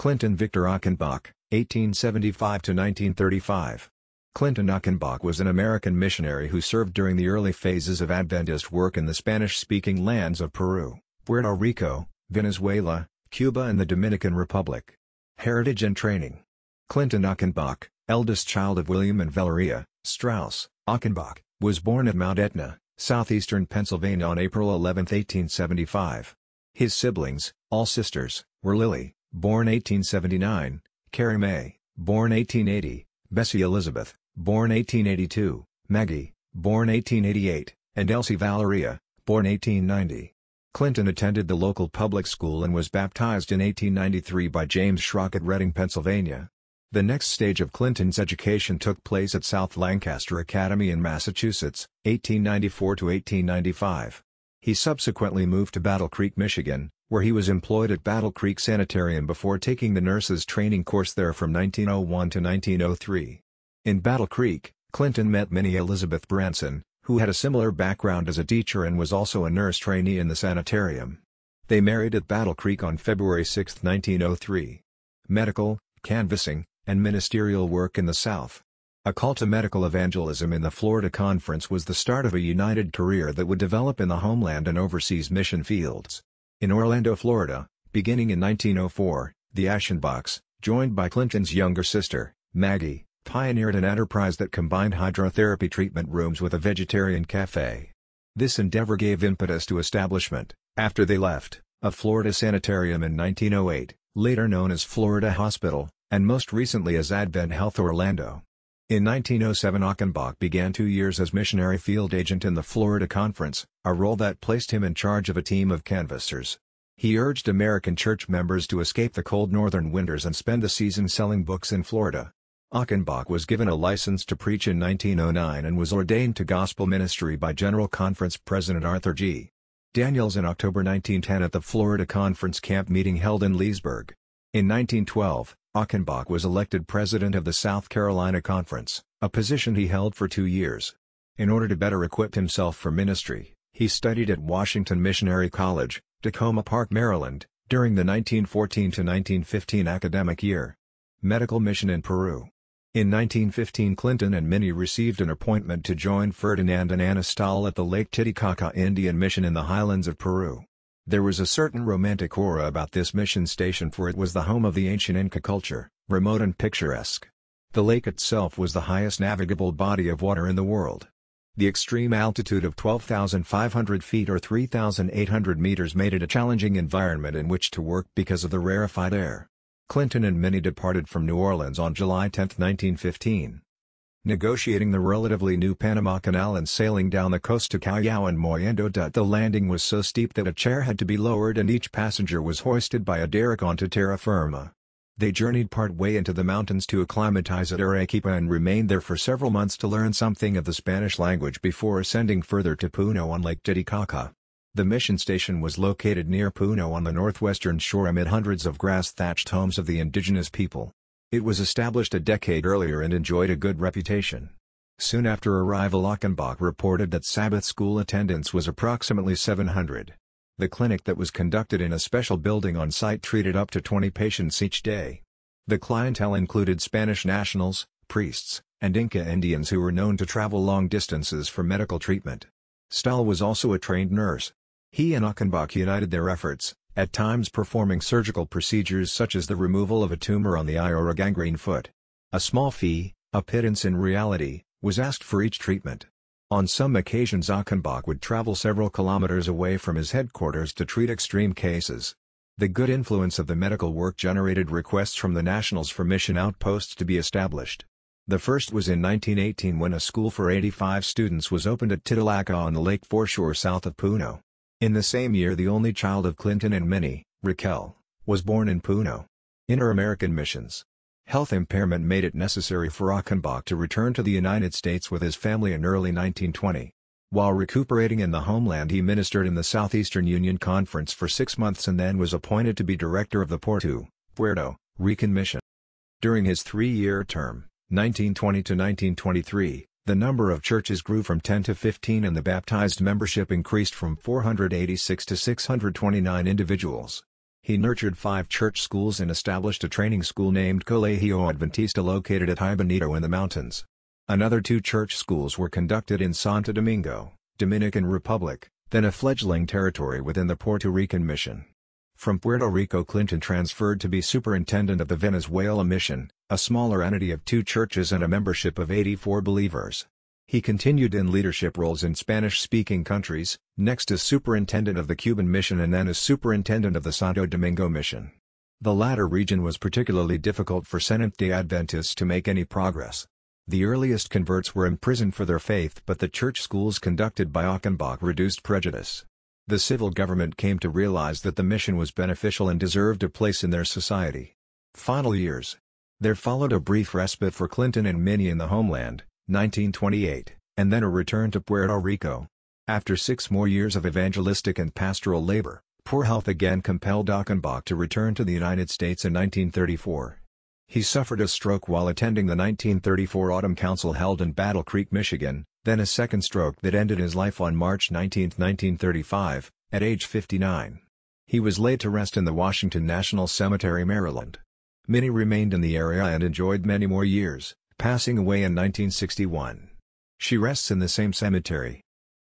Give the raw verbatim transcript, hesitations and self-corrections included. Clinton Victor Achenbach, eighteen seventy-five to nineteen thirty-five. Clinton Achenbach was an American missionary who served during the early phases of Adventist work in the Spanish-speaking lands of Peru, Puerto Rico, Venezuela, Cuba and the Dominican Republic. Heritage and training. Clinton Achenbach, eldest child of William and Valeria Strauss, Achenbach, was born at Mount Etna, southeastern Pennsylvania on April eleventh, eighteen seventy-five. His siblings, all sisters, were Lily, born eighteen seventy-nine, Carrie Mae, born eighteen eighty, Bessie Elizabeth, born eighteen eighty-two, Maggie, born eighteen eighty-eight, and Elsie Valeria, born eighteen ninety. Clinton attended the local public school and was baptized in eighteen ninety-three by James Schrock at Reading, Pennsylvania. The next stage of Clinton's education took place at South Lancaster Academy in Massachusetts, eighteen ninety-four to eighteen ninety-five. He subsequently moved to Battle Creek, Michigan, where he was employed at Battle Creek Sanitarium before taking the nurses' training course there from nineteen oh one to nineteen oh three. In Battle Creek, Clinton met Minnie Elizabeth Branson, who had a similar background as a teacher and was also a nurse trainee in the sanitarium. They married at Battle Creek on February sixth, nineteen oh three. Medical, canvassing, and ministerial work in the South. A call to medical evangelism in the Florida Conference was the start of a united career that would develop in the homeland and overseas mission fields. In Orlando, Florida, beginning in nineteen oh four, the Achenbachs, joined by Clinton's younger sister, Maggie, pioneered an enterprise that combined hydrotherapy treatment rooms with a vegetarian cafe. This endeavor gave impetus to establishment, after they left, of Florida Sanitarium in nineteen oh eight, later known as Florida Hospital, and most recently as Advent Health Orlando. In nineteen oh seven, Achenbach began two years as missionary field agent in the Florida Conference, a role that placed him in charge of a team of canvassers. He urged American church members to escape the cold northern winters and spend the season selling books in Florida. Achenbach was given a license to preach in nineteen oh nine and was ordained to gospel ministry by General Conference President Arthur G. Daniels in October nineteen ten at the Florida Conference camp meeting held in Leesburg. In nineteen twelve, Achenbach was elected president of the South Carolina Conference, a position he held for two years. In order to better equip himself for ministry, he studied at Washington Missionary College, Tacoma Park, Maryland, during the nineteen fourteen to nineteen fifteen academic year. Medical mission in Peru. In nineteen fifteen, Clinton and Minnie received an appointment to join Ferdinand and Anna Stahl at the Lake Titicaca Indian Mission in the highlands of Peru. There was a certain romantic aura about this mission station, for it was the home of the ancient Inca culture, remote and picturesque. The lake itself was the highest navigable body of water in the world. The extreme altitude of twelve thousand five hundred feet or three thousand eight hundred meters made it a challenging environment in which to work because of the rarefied air. Clinton and Minnie departed from New Orleans on July tenth, nineteen fifteen. Negotiating the relatively new Panama Canal and sailing down the coast to Callao and Moyendo, the landing was so steep that a chair had to be lowered and each passenger was hoisted by a derrick onto terra firma. They journeyed partway into the mountains to acclimatize at Arequipa and remained there for several months to learn something of the Spanish language before ascending further to Puno on Lake Titicaca. The mission station was located near Puno on the northwestern shore amid hundreds of grass-thatched homes of the indigenous people. It was established a decade earlier and enjoyed a good reputation. Soon after arrival, Achenbach reported that Sabbath school attendance was approximately seven hundred. The clinic that was conducted in a special building on site treated up to twenty patients each day. The clientele included Spanish nationals, priests, and Inca Indians who were known to travel long distances for medical treatment. Stahl was also a trained nurse. He and Achenbach united their efforts, at times performing surgical procedures such as the removal of a tumor on the eye or a gangrene foot. A small fee, a pittance in reality, was asked for each treatment. On some occasions, Achenbach would travel several kilometers away from his headquarters to treat extreme cases. The good influence of the medical work generated requests from the nationals for mission outposts to be established. The first was in nineteen eighteen, when a school for eighty-five students was opened at Titicaca on the lake foreshore south of Puno. In the same year, the only child of Clinton and Minnie, Raquel, was born in Puno. Inter-American missions. Health impairment made it necessary for Achenbach to return to the United States with his family in early nineteen twenty. While recuperating in the homeland, he ministered in the Southeastern Union Conference for six months and then was appointed to be director of the Porto, Puerto Rican Mission. During his three-year term, nineteen twenty to nineteen twenty-three, the number of churches grew from ten to fifteen and the baptized membership increased from four hundred eighty-six to six hundred twenty-nine individuals. He nurtured five church schools and established a training school named Colegio Adventista located at Hibenito in the mountains. Another two church schools were conducted in Santo Domingo, Dominican Republic, then a fledgling territory within the Puerto Rican mission. From Puerto Rico, Clinton transferred to be superintendent of the Venezuela mission, a smaller entity of two churches and a membership of eighty-four believers. He continued in leadership roles in Spanish-speaking countries, next as superintendent of the Cuban mission and then as superintendent of the Santo Domingo mission. The latter region was particularly difficult for Seventh-day Adventists to make any progress. The earliest converts were imprisoned for their faith, but the church schools conducted by Achenbach reduced prejudice. The civil government came to realize that the mission was beneficial and deserved a place in their society. Final years. There followed a brief respite for Clinton and Minnie in the homeland, nineteen twenty-eight, and then a return to Puerto Rico. After six more years of evangelistic and pastoral labor, poor health again compelled Achenbach to return to the United States in nineteen thirty-four. He suffered a stroke while attending the nineteen thirty-four Autumn Council held in Battle Creek, Michigan, then a second stroke that ended his life on March nineteenth, nineteen thirty-five, at age fifty-nine. He was laid to rest in the Washington National Cemetery, Maryland. Minnie remained in the area and enjoyed many more years, passing away in nineteen sixty-one. She rests in the same cemetery.